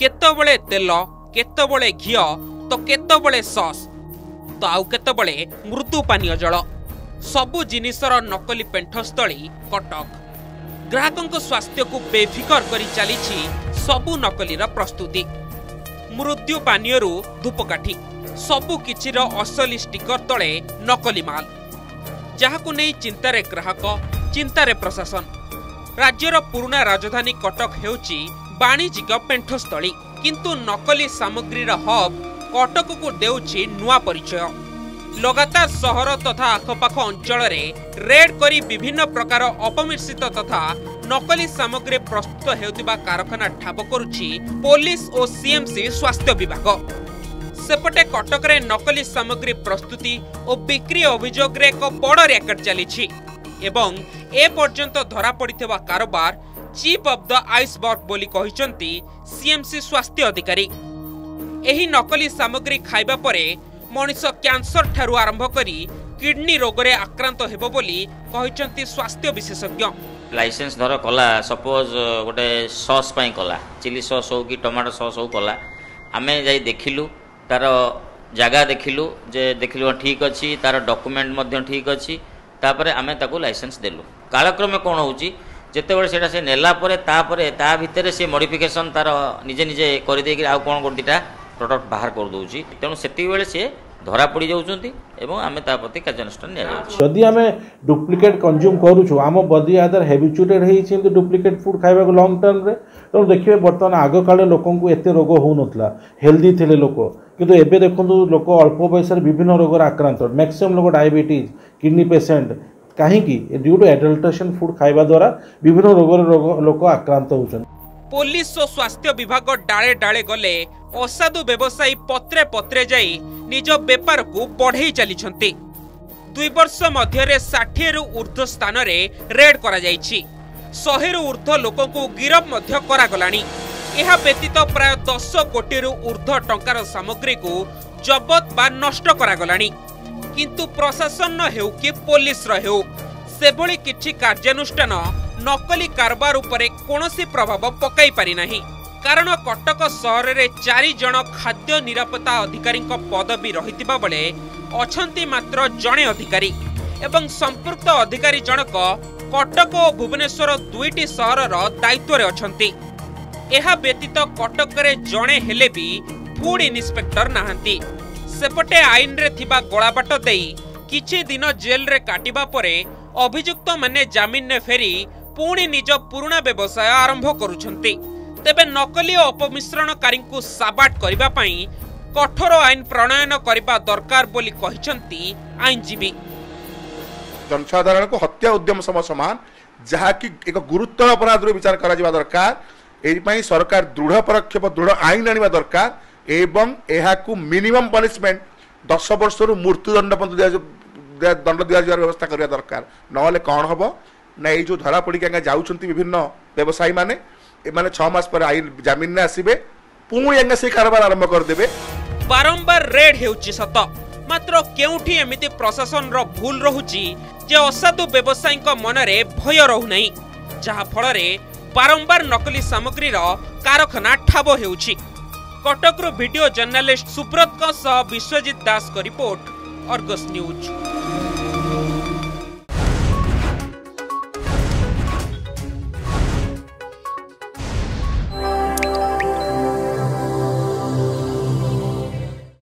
केतबेले तेल केतबेले घी तो केतबेले सॉस तो आउ केतबेले मृदु पानीय जल सबु जिनिसर नकली पेंठस्थली कटक। ग्राहकों स्वास्थ्य को बेफिकर करी चलीछि सबु नकलीर प्रस्तुति। मृदु पानीय रु धूपकाठी सबु किछिर असली स्टिकर तले नकली माल, जहाकु नै चिंतारे ग्राहक चिंतारे प्रशासन। राज्यर पुराना राजधानी कटक हेउछि वाणिज्यिक पेंठस्थली, किंतु नकली सामग्रीर हब कटक को देउछि नुआ परिचय। लगातार सहर तथा आखपाख अंचल रेड करी विभिन्न प्रकार अपमिश्रित तथा नकली सामग्री प्रस्तुत हेउतिबा कारखाना ठाब करुछि पुलिस और सीएमसी स्वास्थ्य विभाग। सेपटे कटक रे नकली सामग्री प्रस्तुति और बिक्री अभियोग रे एक बड़ रैकेट चली एवं ए पर्यंत धरा पड़िथिबा कारोबार चीफ ऑफ द आइसबर्ग बोली कहिसंती सीएमसी स्वास्थ्य अधिकारी। एही नकली सामग्री खाइबा परे मनुष्य कैंसर ठारू आरंभ करी किडनी रोग रे आक्रांत हेबो बोली कहिसंती स्वास्थ्य विशेषज्ञ। लाइसेंस धर कला सपोज गोटे सॉस पई कला चिली सॉस हो कि टमाटो सॉस हो कला आमे जाई देखिलु तार जगह देखिलु जे देखिलु ठीक अछि तार डॉक्यूमेंट मध्ये ठीक अछि तापरे आमे ताको लाइसेंस देलु। कालक्रम में कोन होउची जेते बळे सेटा से नेला परे तापरे ता भितरे से मॉडिफिकेशन तार निजे निजे करि दे कि आ कोन कोन दिटा प्रोडक्ट बाहर कर दूसरी तेणु से धरा पड़ जाती कार्यानुषान जदि आम डुप्लिकेट कंज्यूम करूँ आम बडी आदर हैबिचुएटेड होती डुप्लिकेट फूड खाइबा लंग टर्म रे तेणु देखिए बर्तमान आग काले लोक एत रोग हो ना हेल्दी थे लोक किंतु एबे देखु लोक अल्प बयस विभिन्न रोग आक्रांत मैक्सिमम लोक डायबिटीज किडनी पेसेंट कहीं ड्यू टू एडल्ट्रेशन फूड खाइबा द्वारा विभिन्न रोग लोक आक्रांत हो। पुलिस और स्वास्थ्य विभाग डाले डाले गले असाधु व्यवसायी पत्रे पत्रे जाई निज बेपार को बढ़े चली। 2 वर्ष मध्य 60 रु ऊर्ध्व स्थान रेड करा जायछि, 100 रु ऊर्ध्व लोक को गिरफ मध्य करा गलानी। एहा व्यतीत प्राय 10 कोटी रु ऊर्ध्व टंकार सामग्री को जबत बा नष्ट करा गलानी, किंतु प्रशासन हेउ कि पुलिस रो हेउ सेभली किछि कार्यानुष्ठान नकली कारबार उपरे कोनोसी प्रभाव पकाई पारि नाही। कारण कटक सहर रे 4 जण खाद्य निरापत्ता अधिकारी पदवी रहितिबा बळे अछंती मात्र जणे अधिकारी एवं संपर्क अधिकारी जनक कटक और भुवनेश्वर 2टी सहरर दायित्व रे अछंती। एहा व्यतीत कटक रे जणे हेले भी फूड इन्स्पेक्टर नाहंती। सेपटे आईन रे थिबा गोळाबाट देई किछि दिन जेल रे काटिबा परे अभियुक्त माने जमीन ने फेरी पुणी निज पुराणा व्यवसाय आरंभ करुछंती। तेबे नकली और अपमिश्रणकारी को साबाट करिबा पई कठोर आईन प्रणयन करिबा दरकार बोली कहिसंती आईनजीवी। जनसाधारण को हत्या उद्यम सम समान जहा कि एक गुरुतर अपराध रो विचार करा जिबा दरकार। एहि पई सरकार दृढ़ पदक्षेप दृढ़ आईन आनिबा दरकार एवं एहा को मिनिमम पनिशमेंट 10 वर्ष रु मृत्युदंड दंड दिया जिबार व्यवस्था करिया दरकार। नहले कोन हबो ना ये जो धरा पड़ी क्या जाऊँच विभिन्न व्यवसायी मैंने 6 मास पर आई जमीन ने आसबे पुणी से कारबार आरंभ करदे। बारंबार रेड हेउची सत, मात्र केउठी एमिति प्रशासन रो भूल रहुची जे असाधु व्यवसायी को मनरे भय रहू नहीं, जहा फल रे बारंबार नकली सामग्री रो कारखाना ठाबो हेउची। कटक रो वीडियो जर्नलिस्ट सुब्रत का सह विश्वजीत दास का रिपोर्ट, आर्गस न्यूज।